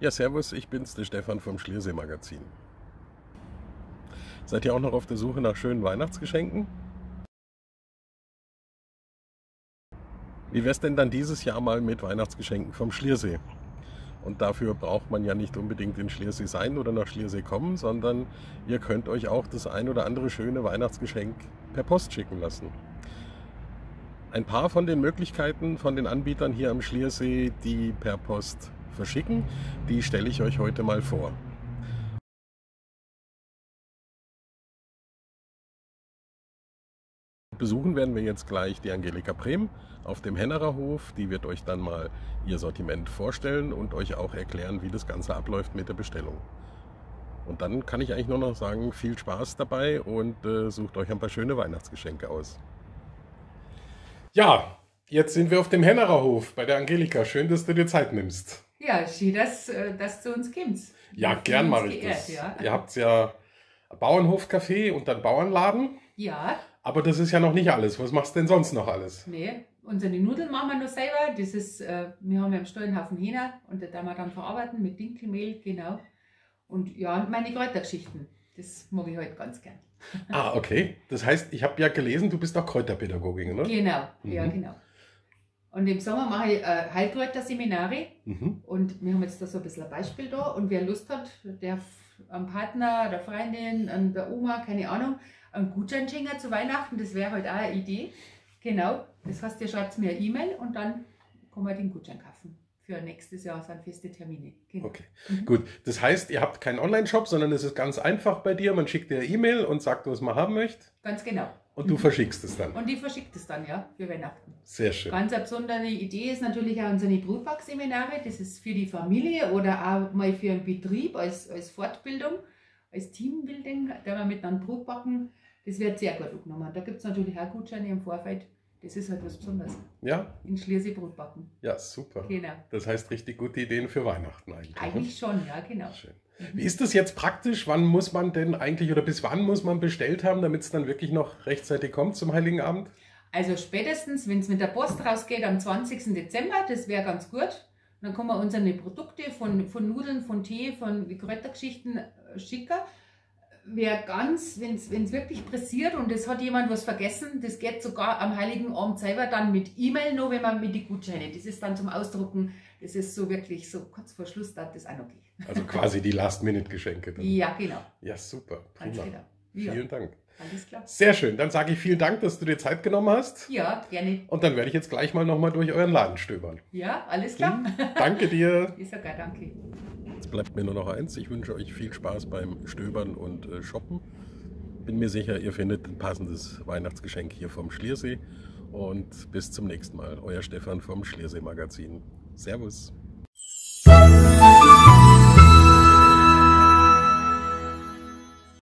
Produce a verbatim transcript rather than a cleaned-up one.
Ja, servus, ich bin's, der Stefan vom Schliersee-Magazin. Seid ihr auch noch auf der Suche nach schönen Weihnachtsgeschenken? Wie wär's denn dann dieses Jahr mal mit Weihnachtsgeschenken vom Schliersee? Und dafür braucht man ja nicht unbedingt in Schliersee sein oder nach Schliersee kommen, sondern ihr könnt euch auch das ein oder andere schöne Weihnachtsgeschenk per Post schicken lassen. Ein paar von den Möglichkeiten von den Anbietern hier am Schliersee, die per Post verschicken, die stelle ich euch heute mal vor. Besuchen werden wir jetzt gleich die Angelika Prem auf dem Hennererhof. Die wird euch dann mal ihr Sortiment vorstellen und euch auch erklären, wie das Ganze abläuft mit der Bestellung. Und dann kann ich eigentlich nur noch sagen, viel Spaß dabei und äh, sucht euch ein paar schöne Weihnachtsgeschenke aus. Ja, jetzt sind wir auf dem Hennererhof bei der Angelika. Schön, dass du dir Zeit nimmst. Ja, schön, dass, dass du uns kommst. Ja, wir gern mache ich geehrt, das. Ja. Ihr habt ja Bauernhofcafe und dann Bauernladen. Ja. Aber das ist ja noch nicht alles. Was machst du denn sonst noch alles? Nee, unsere Nudeln machen wir noch selber. Das ist, äh, wir haben ja im Stall einen Haufen Hähner und da wir dann verarbeiten mit Dinkelmehl, genau. Und ja, meine Kräutergeschichten, das mag ich heute halt ganz gern. Ah, okay. Das heißt, ich habe ja gelesen, du bist auch Kräuterpädagogin, oder? Genau, mhm. Ja, genau. Und im Sommer mache ich äh, Heilkräuterseminare. Mhm. Und wir haben jetzt da so ein bisschen ein Beispiel da. Und wer Lust hat, der am Partner, der Freundin, an der Oma, keine Ahnung, einen Gutschein schenken zu Weihnachten, das wäre heute halt auch eine Idee. Genau, das heißt, ihr schreibt mir eine E-Mail und dann kann man den Gutschein kaufen. Für nächstes Jahr sind feste Termine. Genau. Okay, mhm. Gut. Das heißt, ihr habt keinen Online-Shop, sondern es ist ganz einfach bei dir. Man schickt dir eine E-Mail und sagt, was man haben möchte. Ganz genau. Und du verschickst es dann. Und die verschickt es dann, ja, für Weihnachten. Sehr schön. Ganz eine besondere Idee ist natürlich auch unsere Brotbackseminare. Das ist für die Familie oder auch mal für einen Betrieb als, als Fortbildung, als Teambuilding, da wir miteinander Brot backen. Das wird sehr gut angenommen. Da gibt es natürlich auch Gutscheine im Vorfeld. Das ist halt was Besonderes. Ja. In Schliersee Brot backen. Ja, super. Genau. Das heißt, richtig gute Ideen für Weihnachten eigentlich. Eigentlich schon, ja, genau. Schön. Wie ist das jetzt praktisch? Wann muss man denn eigentlich oder bis wann muss man bestellt haben, damit es dann wirklich noch rechtzeitig kommt zum Heiligen Abend? Also spätestens, wenn es mit der Post rausgeht am zwanzigsten Dezember, das wäre ganz gut. Dann kann man unsere Produkte von, von Nudeln, von Tee, von Kräutergeschichten schicken. Wäre ganz, wenn es wirklich pressiert und es hat jemand was vergessen, das geht sogar am Heiligen Abend selber dann mit E-Mail noch, wenn man mit die Gutscheine, das ist dann zum Ausdrucken, das ist so wirklich so kurz vor Schluss, dann das auch noch geht. Also quasi die Last-Minute-Geschenke dann. Ja, genau. Ja, super. Prima. Genau. Ja. Vielen Dank. Alles klar. Sehr schön. Dann sage ich vielen Dank, dass du dir Zeit genommen hast. Ja, gerne. Und dann werde ich jetzt gleich mal nochmal durch euren Laden stöbern. Ja, alles klar. Danke dir. Ist sogar danke. Jetzt bleibt mir nur noch eins. Ich wünsche euch viel Spaß beim Stöbern und Shoppen. Bin mir sicher, ihr findet ein passendes Weihnachtsgeschenk hier vom Schliersee. Und bis zum nächsten Mal. Euer Stefan vom Schliersee-Magazin. Servus.